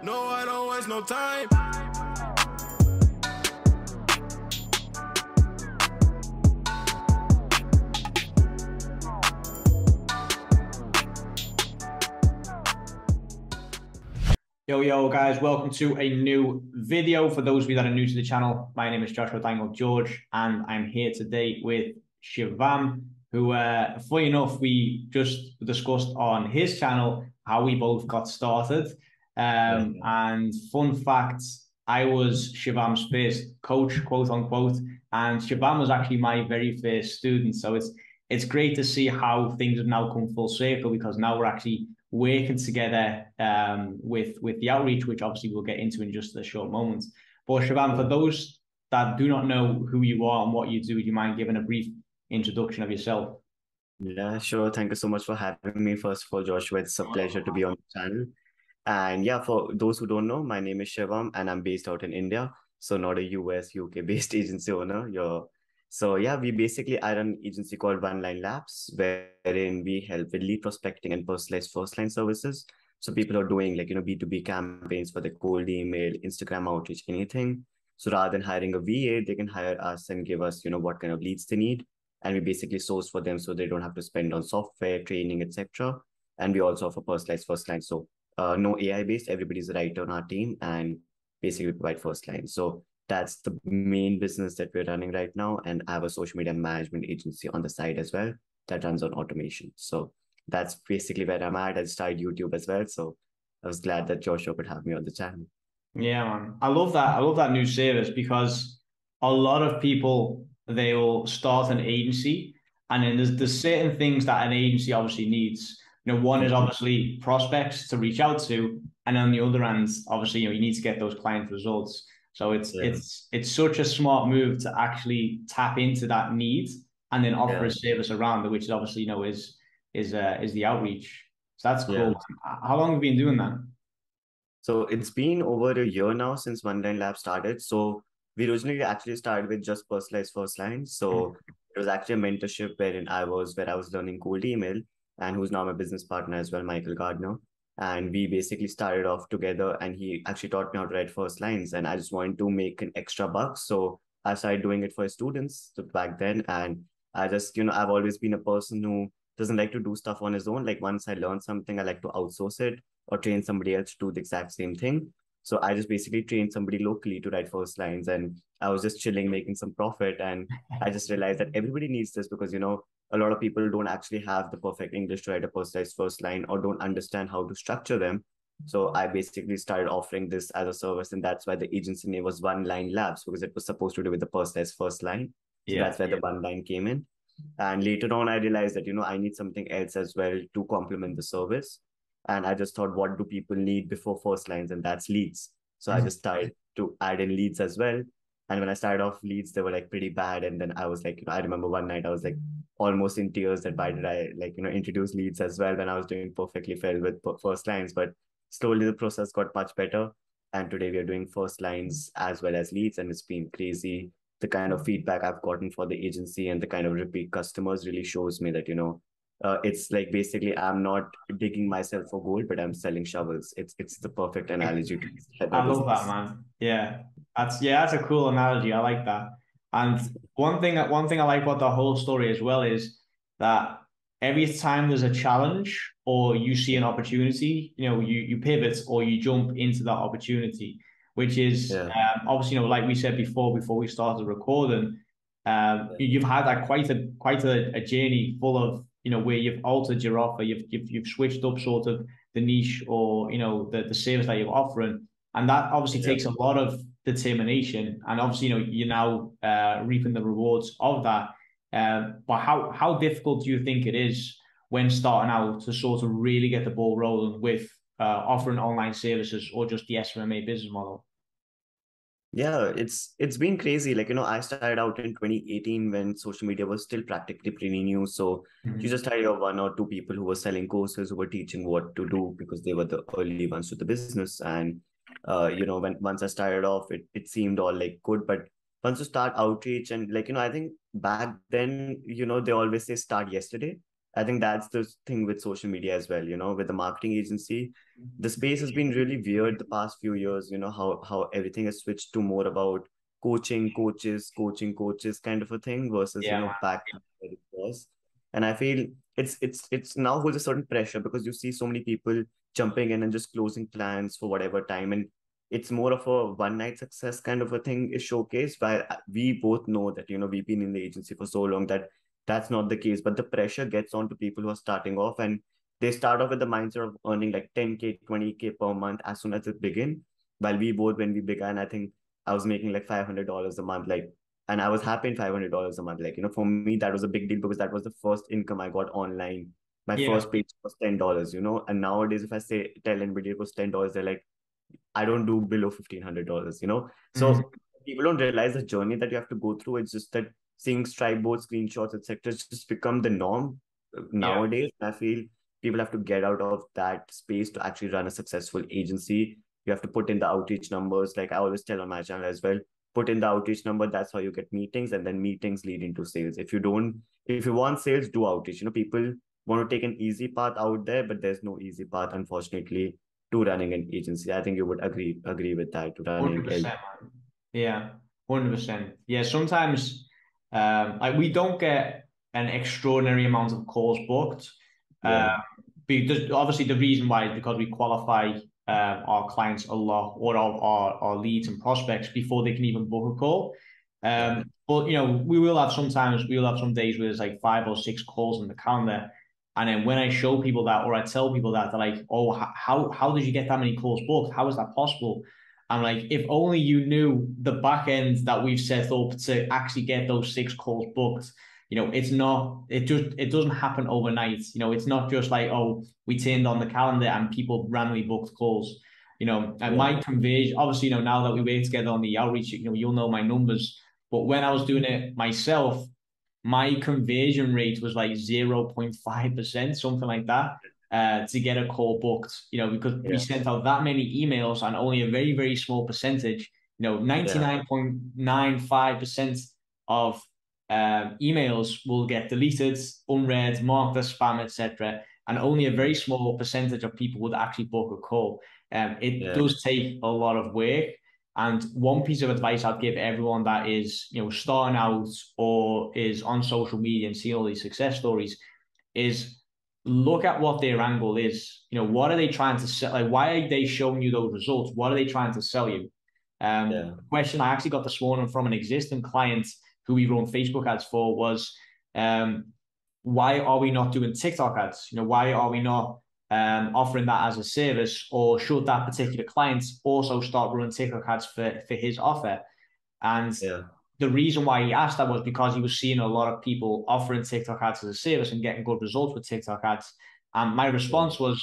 No, I don't waste no time. Yo guys, welcome to a new video. For those of you that are new to the channel, my name is Joshua Daniel George and I'm here today with Shivam, who funny enough, we just discussed on his channel how we both got started. And fun fact, I was Shivam's first coach, quote unquote, and Shivam was actually my very first student. So it's great to see how things have now come full circle, because now we're actually working together with the outreach, which obviously we'll get into in just a short moment. But Shivam, for those that do not know who you are and what you do, would you mind giving a brief introduction of yourself? Yeah, sure. Thank you so much for having me. First of all, Joshua, it's a pleasure to be on the channel. And yeah, for those who don't know, my name is Shivam and I'm based out in India. So not a US, UK based agency owner. So yeah, I run an agency called One Line Labs, wherein we help with lead prospecting and personalized first-line services. So people are doing like, B2B campaigns for the cold email, Instagram outreach, anything. So rather than hiring a VA, they can hire us and give us, what kind of leads they need. And we basically source for them so they don't have to spend on software, training, etc. And we also offer personalized first-line. So no AI-based, everybody's a writer on our team and basically we provide first-line. So that's the main business that we're running right now. And I have a social media management agency on the side as well that runs on automation. So that's basically where I'm at. I started YouTube as well. So I was glad that Joshua could have me on the channel. Yeah, man. I love that. I love that new service, because a lot of people, they will start an agency and then there's certain things that an agency obviously needs. One is obviously prospects to reach out to. And on the other hand, obviously, you need to get those client results. So it's such a smart move to actually tap into that need and then offer a service around it, which obviously is the outreach. So that's cool. How long have you been doing that? So it's been over a year now since One Line Lab started. So we originally actually started with just personalized first line. So it was actually a mentorship where I was learning cold email, and who's now my business partner as well, Michael Gardner. And we basically started off together and he actually taught me how to write first lines. And I just wanted to make an extra buck. So I started doing it for his students back then. And I just, I've always been a person who doesn't like to do stuff on his own. Like once I learn something, I like to outsource it or train somebody else to do the exact same thing. So I just basically trained somebody locally to write first lines. And I was just chilling, making some profit. And I just realized that everybody needs this, because, a lot of people don't actually have the perfect English to write a personalized first line or don't understand how to structure them. So I basically started offering this as a service. And that's why the agency name was One Line Labs, because it was supposed to do with the personalized first line. So that's where the one line came in. And later on, I realized that, I need something else as well to complement the service. And I just thought, what do people need before first lines? And that's leads. So I just started to add in leads as well. And when I started off leads, they were like pretty bad. And then I was like, I remember one night I was like almost in tears that why did I introduce leads as well when I was doing perfectly filled with first lines. But slowly the process got much better. And today we are doing first lines as well as leads. And it's been crazy. The kind of feedback I've gotten for the agency and the kind of repeat customers really shows me that, it's like basically I'm not digging myself for gold, but I'm selling shovels. It's the perfect analogy to I love business. That, man. That's a cool analogy. I like that. And one thing I like about the whole story as well is that every time there's a challenge or you see an opportunity, you pivot or you jump into that opportunity, which is obviously, like we said before we started recording, you've had like quite a journey full of, where you've altered your offer, you've switched up sort of the niche or, the service that you're offering. And that obviously takes a lot of determination. And obviously, you're now reaping the rewards of that. But how difficult do you think it is when starting out to sort of really get the ball rolling with offering online services or just the SMMA business model? Yeah, it's been crazy. Like, I started out in 2018 when social media was still practically pretty new. So you just had one or two people who were selling courses, who were teaching what to do, because they were the early ones to the business. And, when once I started off, it seemed all like good. But once you start outreach and I think back then, they always say start yesterday. I think that's the thing with social media as well, you know, with the marketing agency, the space has been really weird the past few years, you know, how everything has switched to more about coaching, kind of a thing versus, you know, back where it was. And I feel it's now holds a certain pressure because you see so many people jumping in and just closing plans for whatever time. And it's more of a one night success kind of a thing is showcased, but we both know that, you know, we've been in the agency for so long that that's not the case, but the pressure gets on to people who are starting off and they start off with the mindset of earning like 10K, 20K per month as soon as it begins. While we both, when we began, I think I was making like $500 a month, like, and I was happy in $500 a month. Like, you know, for me, that was a big deal because that was the first income I got online. My first paycheck was $10, you know, and nowadays if I say, tell anybody it was $10, they're like, I don't do below $1,500, you know? So people don't realize the journey that you have to go through. It's just that seeing stripe boards, screenshots, etc. just become the norm nowadays. I feel people have to get out of that space to actually run a successful agency. You have to put in the outreach numbers. Like I always tell on my channel as well, put in the outreach number. That's how you get meetings, and then meetings lead into sales. If you want sales, do outreach. You know, people want to take an easy path out there, but there's no easy path, unfortunately, to running an agency. I think you would agree with that. To running 100%. Yeah, 100%. Yeah, sometimes like we don't get an extraordinary amount of calls booked. Because obviously the reason why is because we qualify our clients a lot, or our leads and prospects before they can even book a call. But you know, we will have some days where there's like 5 or 6 calls in the calendar. And then when I show people that, or I tell people that, they're like, oh, how did you get that many calls booked? How is that possible? I'm like, if only you knew the back end that we've set up to actually get those 6 calls booked. You know, it doesn't happen overnight. You know, it's not just like, oh, we turned on the calendar and people randomly booked calls. You know, and my conversion, obviously, you know, now that we work together on the outreach, you know, you'll know my numbers. But when I was doing it myself, my conversion rate was like 0.5%, something like that, to get a call booked, you know, because we sent out that many emails and only a very, very small percentage, you know, 99.95% of emails will get deleted, unread, marked as spam, etc. And only a very small percentage of people would actually book a call. It does take a lot of work. And one piece of advice I'd give everyone that is, you know, starting out or is on social media and seeing all these success stories is look at what their angle is. You know, what are they trying to sell? Like, why are they showing you those results? What are they trying to sell you? The question I actually got this morning from an existing client who we run Facebook ads for was, why are we not doing TikTok ads? You know, why are we not offering that as a service, or should that particular client also start running TikTok ads for his offer? And the reason why he asked that was because he was seeing a lot of people offering TikTok ads as a service and getting good results with TikTok ads. And my response was,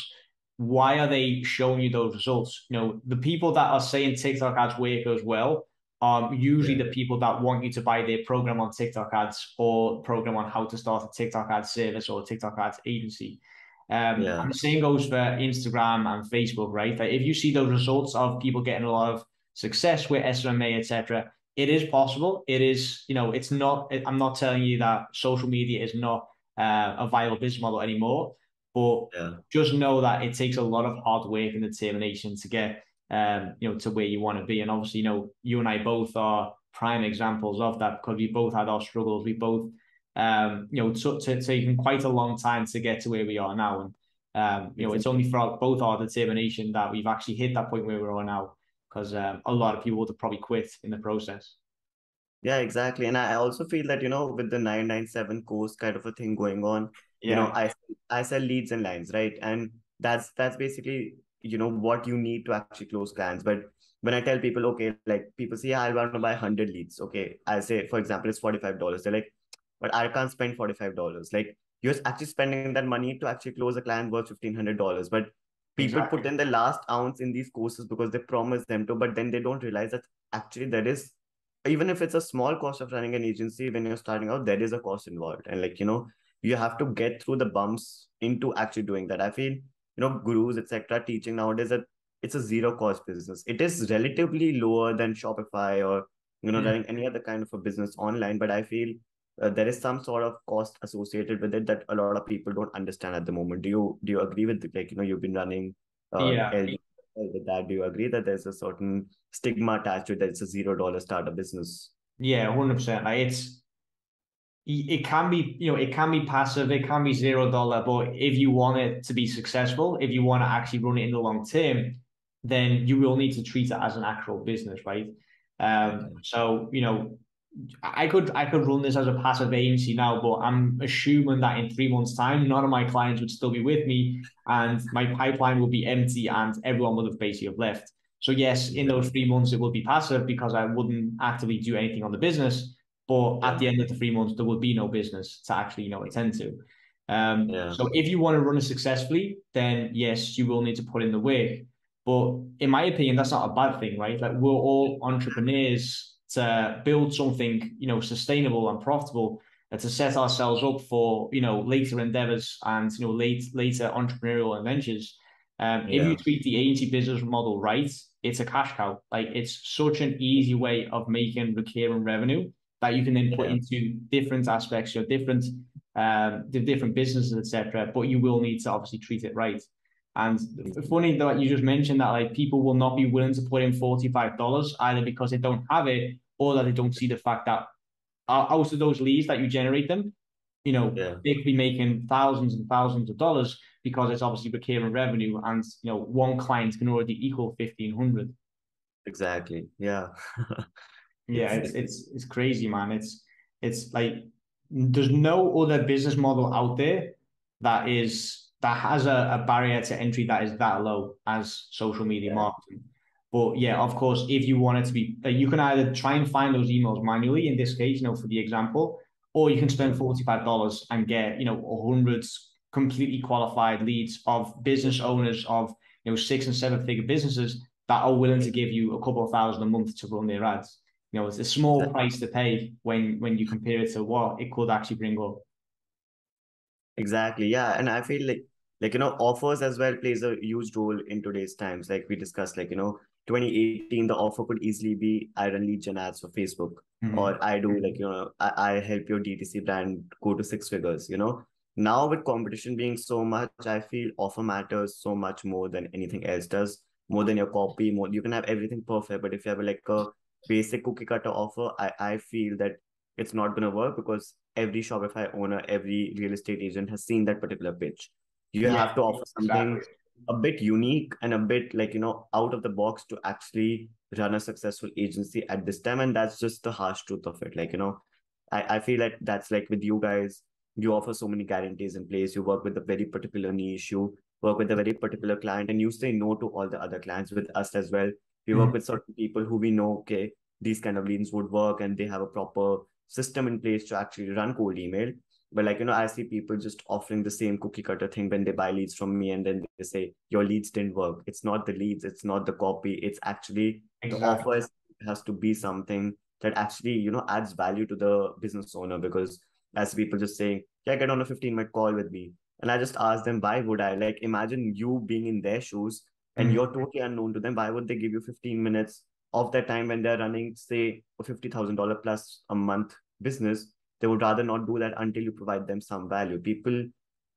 why are they showing you those results? You know, the people that are saying TikTok ads work as well are usually the people that want you to buy their program on TikTok ads, or program on how to start a TikTok ad service or TikTok ads agency. And the same goes for Instagram and Facebook, right? Like if you see those results of people getting a lot of success with SMMA, etc., it is possible. It is, you know, it's not, I'm not telling you that social media is not a viable business model anymore, but just know that it takes a lot of hard work and determination to get, you know, to where you want to be. And obviously, you know, you and I both are prime examples of that because we both had our struggles. We both, you know, taking quite a long time to get to where we are now. And, you know, it's only for both our determination that we've actually hit that point where we are now, because a lot of people would have probably quit in the process. Yeah, exactly. And I also feel that, you know, with the 997 course kind of a thing going on, you know, I sell leads and lines, right? And that's basically, you know, what you need to actually close clients. But when I tell people, okay, like people say, I want to buy 100 leads. Okay. I say, for example, it's $45. They're like, but I can't spend $45. Like you're actually spending that money to actually close a client worth $1,500. But people put in the last ounce in these courses because they promise them to, but then they don't realize that actually there is, even if it's a small cost of running an agency, when you're starting out, there is a cost involved. And like, you know, you have to get through the bumps into actually doing that. I feel, you know, gurus, etc. teaching nowadays that it's a zero cost business. It is relatively lower than Shopify or, you know, running any other kind of a business online. But I feel there is some sort of cost associated with it that a lot of people don't understand at the moment. Do you agree with it? Like, you know, you've been running with that. Do you agree that there's a certain stigma attached to it, that it's a $0 startup business? Yeah, 100%. Like, it can be, you know, it can be passive, it can be $0, but if you want it to be successful, if you want to actually run it in the long term, then you will need to treat it as an actual business, right? So, you know, I could run this as a passive agency now, but I'm assuming that in 3 months' time, none of my clients would still be with me and my pipeline will be empty and everyone would have basically left. So yes, in those 3 months, it will be passive because I wouldn't actively do anything on the business. But at the end of the 3 months, there will be no business to actually, you know, attend to. So if you want to run it successfully, then yes, you will need to put in the work. But in my opinion, that's not a bad thing, right? Like, we're all entrepreneurs to build something, you know, sustainable and profitable, and to set ourselves up for, you know, later endeavors and, you know, later entrepreneurial ventures. If you treat the agency business model right, it's a cash cow. Like, it's such an easy way of making recurring revenue that you can then put into different aspects, your different different businesses, etc. But you will need to obviously treat it right. And funny that you just mentioned that, like, people will not be willing to put in $45 either because they don't have it or that they don't see the fact that out of those leads that you generate them, you know, they could be making thousands and thousands of dollars because it's obviously recurring revenue, and, you know, one client can already equal 1,500. Exactly. Yeah. Yeah, it's crazy, man. It's like, there's no other business model out there that has a barrier to entry that is that low as social media marketing. But yeah, of course, if you want it to be, like, you can either try and find those emails manually in this case, you know, for the example, or you can spend $45 and get, you know, 100 completely qualified leads of business owners of, you know, 6- and 7-figure businesses that are willing to give you a couple of thousand a month to run their ads. You know, it's a small price to pay when you compare it to what it could actually bring up. Exactly. Yeah. And I feel like, you know, offers as well plays a huge role in today's times. Like we discussed, like, you know, 2018, the offer could easily be, I run lead gen ads for Facebook, or I do, like, you know, I help your DTC brand go to 6 figures, you know. Now with competition being so much, I feel offer matters so much more than anything else does, more than your copy, more. You can have everything perfect, but if you have like a basic cookie cutter offer, I feel that it's not going to work because every Shopify owner, every real estate agent has seen that particular pitch. You have to offer something a bit unique and a bit, like, you know, out of the box to actually run a successful agency at this time. And that's just the harsh truth of it. Like, you know, I feel like that's like with you guys, you offer so many guarantees in place. You work with a very particular niche, you work with a very particular client, and you say no to all the other clients. With us as well, we work with certain people who we know, okay, these kind of leads would work, and they have a proper system in place to actually run cold email. But, like, you know, I see people just offering the same cookie cutter thing when they buy leads from me, and then they say, your leads didn't work. It's not the leads, it's not the copy. It's actually the offer has to be something that actually, you know, adds value to the business owner. Because as people just saying, yeah, get on a 15-minute call with me. And I just ask them, why would I? Like, imagine you being in their shoes, and you're totally unknown to them. Why would they give you 15 minutes of their time when they're running, say, a $50,000 plus a month business? They would rather not do that until you provide them some value. People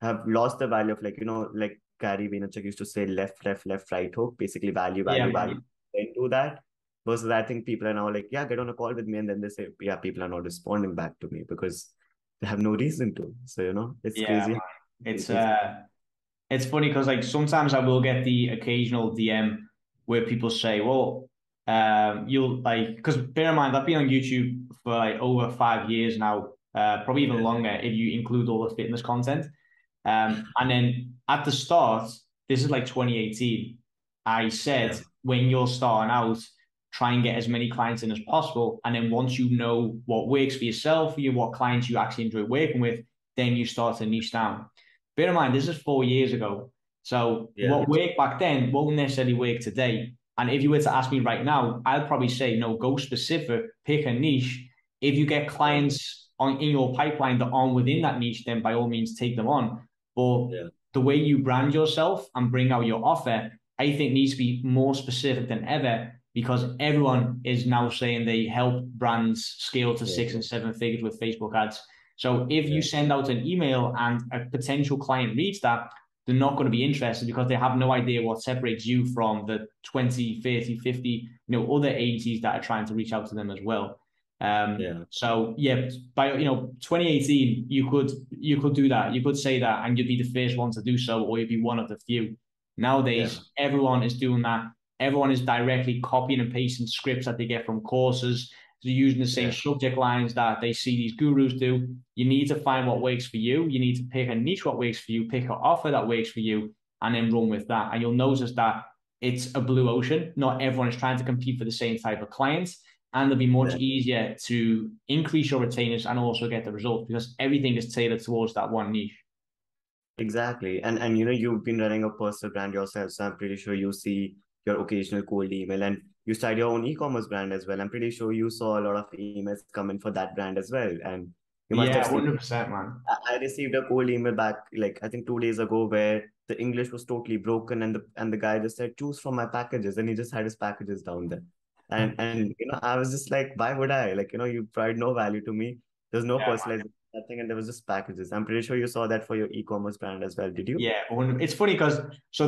have lost the value of, like, you know, like Gary Vaynerchuk used to say, left, right hook, basically value. They do that. Versus I think people are now like, yeah, get on a call with me. And then they say, yeah, people are not responding back to me because they have no reason to. So, you know, it's crazy. It's funny because, like, sometimes I will get the occasional DM where people say, well, you'll, like, because bear in mind, I've been on YouTube for like over 5 years now, probably even longer if you include all the fitness content. And then at the start, this is like 2018, I said, when you're starting out, try and get as many clients in as possible. And then once you know what works for yourself, what clients you actually enjoy working with, then you start to niche down. Bear in mind, this is 4 years ago. So what worked back then won't necessarily work today. And if you were to ask me right now, I'd probably say, no, go specific, pick a niche. If you get clients in your pipeline that aren't within that niche, then by all means, take them on. But the way you brand yourself and bring out your offer I think needs to be more specific than ever, because everyone is now saying they help brands scale to 6 and 7 figures with Facebook ads. So if you send out an email and a potential client reads that, they're not going to be interested, because they have no idea what separates you from the 20, 30, 50, other agencies that are trying to reach out to them as well. So yeah, by 2018, you could do that. You could say that, and you'd be the first one to do so, or you'd be one of the few. Nowadays, everyone is doing that. Everyone is directly copying and pasting scripts that they get from courses. They're using the same subject lines that they see these gurus do. You need to find what works for you. You need to pick a niche what works for you, pick an offer that works for you, and then run with that. And you'll notice that it's a blue ocean. Not everyone is trying to compete for the same type of clients, and it'll be much easier to increase your retainers and also get the results, because everything is tailored towards that one niche. Exactly. And you've been running a personal brand yourself, so I'm pretty sure you see your occasional cold email, and you started your own e-commerce brand as well. I'm pretty sure you saw a lot of emails come in for that brand as well. And you must have seen, 100%, man. I received a cold email back, like I think 2 days ago, where the English was totally broken, and the guy just said, "Choose from my packages," and he just had his packages down there. And I was just like, why would I? Like, you provide no value to me. There's no personalization, nothing, and there was just packages. I'm pretty sure you saw that for your e-commerce brand as well, did you? Yeah, it's funny because so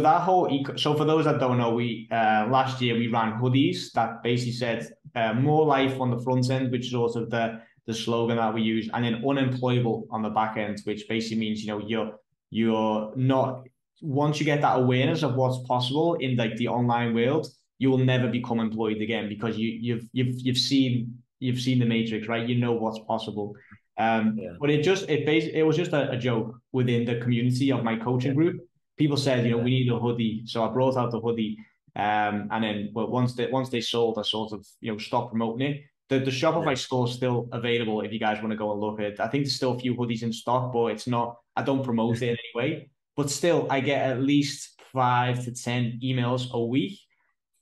for those that don't know, we last year we ran hoodies that basically said more life on the front end, which is sort of the slogan that we use, and then unemployable on the back end, which basically means you're not, once you get that awareness of what's possible in like the online world, you will never become employed again, because you've seen the Matrix, right? You know what's possible. But it was just a joke within the community of my coaching group. People said, we need a hoodie, so I brought out the hoodie, and then once they sold, I sort of stopped promoting it. The Shopify store is still available if you guys want to go and look at it. I think there's still a few hoodies in stock, but it's not. I don't promote it in any way. But still, I get at least 5 to 10 emails a week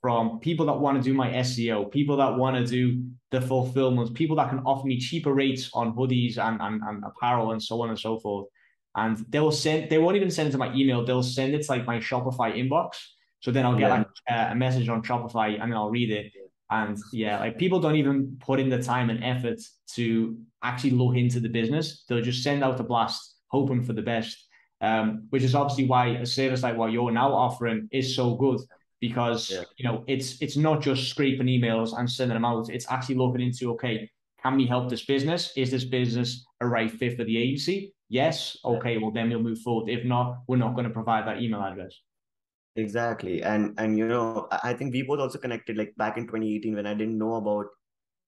from people that want to do my SEO, people that want to do the fulfillments, people that can offer me cheaper rates on hoodies and apparel and so on and so forth. And they won't even send it to my email. They'll send it to like my Shopify inbox. So then I'll get a message on Shopify and then I'll read it. And like people don't even put in the time and effort to actually look into the business. They'll just send out a blast, hoping for the best, which is obviously why a service like what you're now offering is so good. Because it's not just scraping emails and sending them out. It's actually looking into, okay, can we help this business? Is this business a right fit for the agency? Yes. Okay, well then we'll move forward. If not, we're not going to provide that email address. Exactly. And I think we both also connected like back in 2018 when I didn't know about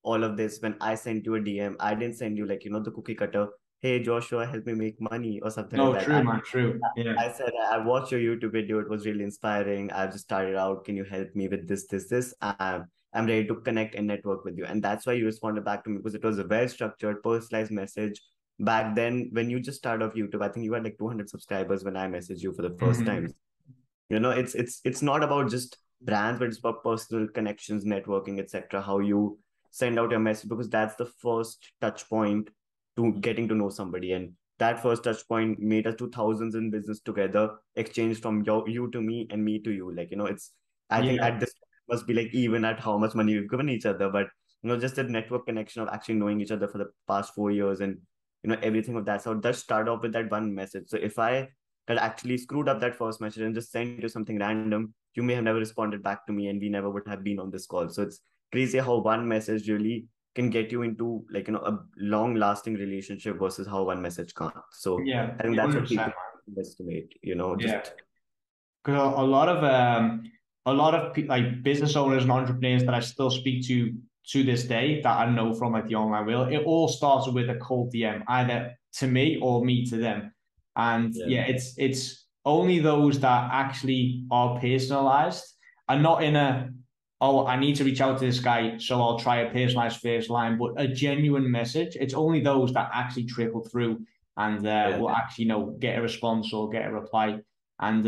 all of this. When I sent you a DM, I didn't send you like, the cookie cutter, "Hey Joshua, help me make money" or something like that. No, true, man, true. Yeah. I said, I watched your YouTube video. It was really inspiring. I just started out. Can you help me with this, this, this? I'm ready to connect and network with you. And that's why you responded back to me, because it was a well-structured, personalized message. Back then, when you just started off YouTube, I think you had like 200 subscribers when I messaged you for the first time. It's not about just brands, but it's about personal connections, networking, etc. How you send out your message, because that's the first touch point to getting to know somebody. And that first touch point made us to thousands in business together, exchanged from you to me and me to you. Like, it's, I think at this point must be like even at how much money we've given each other, but just that network connection of actually knowing each other for the past 4 years and, everything of that sort. Just start off with that one message. So if I had actually screwed up that first message and just sent you something random, you may have never responded back to me and we never would have been on this call. So it's crazy how one message really can get you into like, a long lasting relationship versus how one message can't. So I think that's what people underestimate, just because a lot of like business owners and entrepreneurs that I still speak to this day that I know from like the online world, it all starts with a cold DM, either to me or me to them. And it's only those that actually are personalized and not in a, "Oh, I need to reach out to this guy, so I'll try a personalized first line," but a genuine message. It's only those that actually trickle through and will actually, get a response or get a reply. And,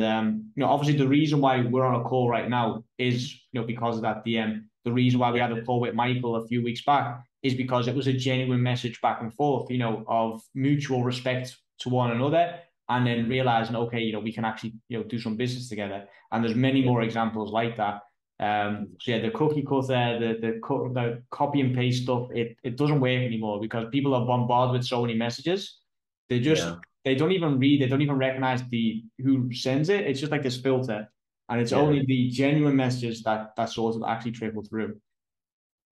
obviously the reason why we're on a call right now is, because of that DM. The reason why we had a call with Michael a few weeks back is because it was a genuine message back and forth, of mutual respect to one another, and then realizing, okay, we can actually, do some business together. And there's many more examples like that. So yeah, the cookie cutter, the copy and paste stuff, it doesn't work anymore because people are bombarded with so many messages. They just, they don't even read, they don't even recognize who sends it. It's just like this filter. And it's only the genuine messages that sort of actually trickle through.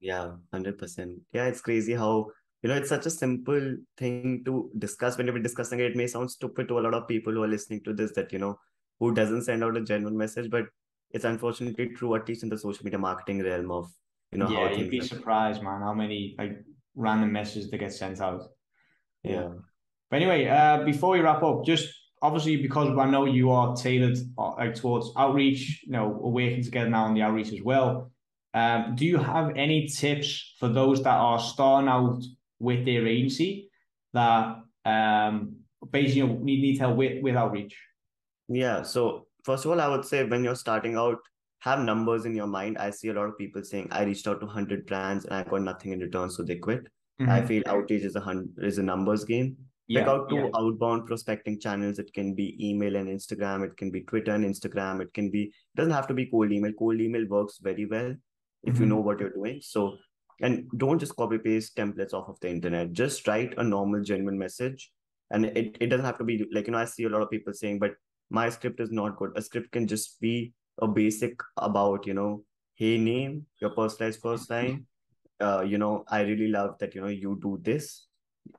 Yeah, 100%. Yeah, it's crazy how, it's such a simple thing to discuss. When you're discussing it, it may sound stupid to a lot of people who are listening to this that, who doesn't send out a genuine message, but it's unfortunately true, at least in the social media marketing realm of, how you'd be surprised, man, how many random messages that get sent out. Yeah. But anyway, before we wrap up, just obviously because I know you are tailored towards outreach, we're working together now on the outreach as well. Do you have any tips for those that are starting out with their agency that basically need help with outreach? Yeah. So first of all, I would say when you're starting out, have numbers in your mind. I see a lot of people saying, I reached out to 100 brands and I got nothing in return, so they quit. Mm-hmm. I feel outreach is a numbers game. Check out two outbound prospecting channels. It can be email and Instagram. It can be Twitter and Instagram. It doesn't have to be cold email. Cold email works very well if you know what you're doing. So, and don't just copy paste templates off of the internet. Just write a normal, genuine message. And it doesn't have to be like, I see a lot of people saying, but my script is not good. A script can just be a basic about, hey, name, your personalized first line. I really love that, you do this.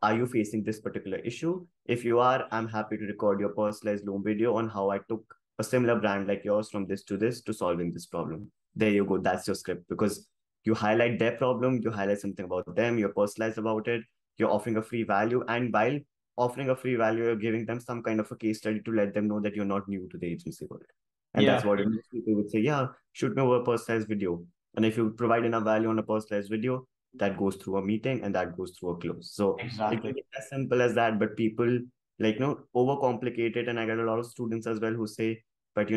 Are you facing this particular issue? If you are, I'm happy to record your personalized loan video on how I took a similar brand like yours from this to this to solving this problem. There you go. That's your script, because you highlight their problem, you highlight something about them, you're personalized about it, you're offering a free value. And while offering a free value, you're giving them some kind of a case study to let them know that you're not new to the agency world. And that's what people would say, shoot me over a personalized video. And if you provide enough value on a personalized video, that goes through a meeting and that goes through a close. So it can be as simple as that, but people overcomplicate it. And I get a lot of students as well who say, but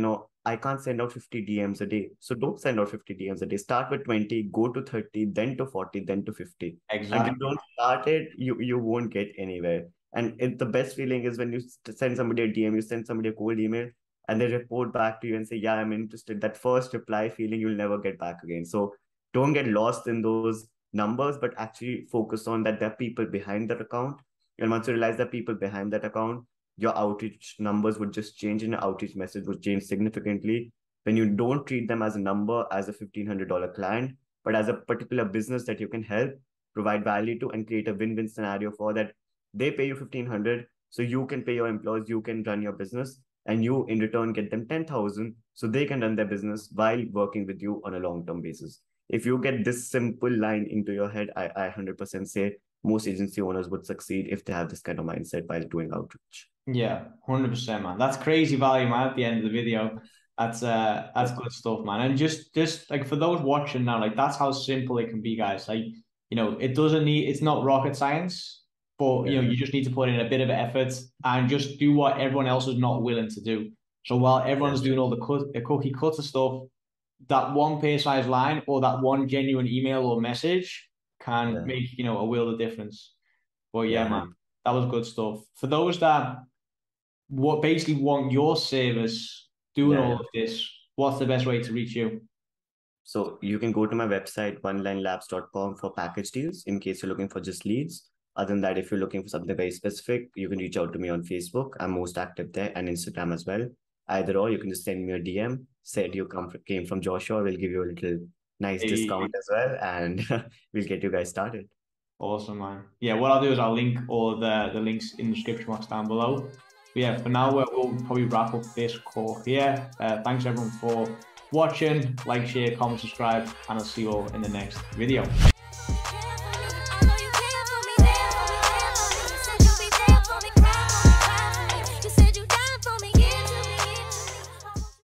I can't send out 50 DMs a day. So don't send out 50 DMs a day. Start with 20, go to 30, then to 40, then to 50. Exactly. If you don't start it, you won't get anywhere. And the best feeling is when you send somebody a DM, you send somebody a cold email, and they report back to you and say, yeah, I'm interested. That first reply feeling you'll never get back again. So don't get lost in those numbers, but actually focus on that there are people behind that account. And once you realize that people behind that account, your outreach numbers would just change and your outreach message would change significantly when you don't treat them as a number, as a $1,500 client, but as a particular business that you can help, provide value to, and create a win-win scenario for that. They pay you $1,500, so you can pay your employees, you can run your business, and you in return get them $10,000 so they can run their business while working with you on a long-term basis. If you get this simple line into your head, I 100% say most agency owners would succeed if they have this kind of mindset while doing outreach. Yeah, 100%, man. That's crazy value, man, at the end of the video. That's good stuff, man. And just like for those watching now, that's how simple it can be, guys. It doesn't need, it's not rocket science, but you just need to put in a bit of effort and just do what everyone else is not willing to do. So while everyone's doing all the cookie cutter stuff, that one personalized line or that one genuine email or message can make, a world of difference. Well, man, that was good stuff. For those that basically want your service doing all of this, what's the best way to reach you? So you can go to my website, onelinelabs.com, for package deals in case you're looking for just leads. Other than that, if you're looking for something very specific, you can reach out to me on Facebook. I'm most active there, and Instagram as well. Either or, you can just send me a DM, said you came from Joshua, we'll give you a little nice discount as well, and we'll get you guys started. Awesome, man. Yeah, what I'll do is I'll link all the links in the description box down below. But yeah, for now, we'll probably wrap up this call here. Thanks everyone for watching. Like, share, comment, subscribe, and I'll see you all in the next video.